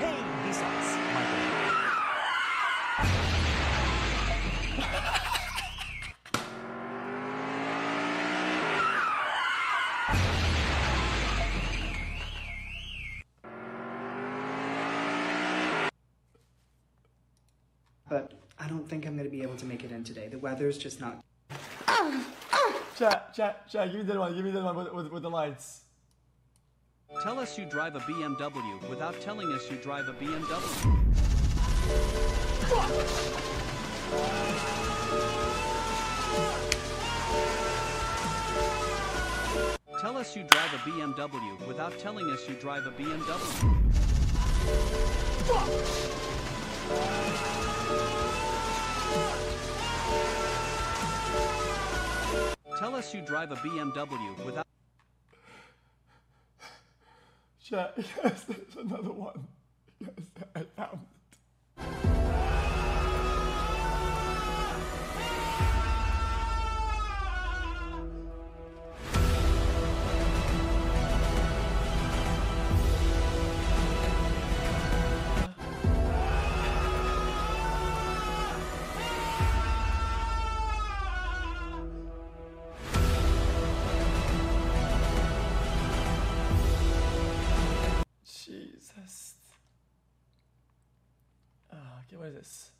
Hey, he sucks, Michael. But I don't think I'm gonna be able to make it in today. The weather's just not. Chat, give me that one with the lights. Tell us you drive a BMW without telling us you drive a BMW. Tell us you drive a BMW without telling us you drive a BMW. Tell us you drive a BMW without. Chat, yes, there's another one. Yes, I found what is this?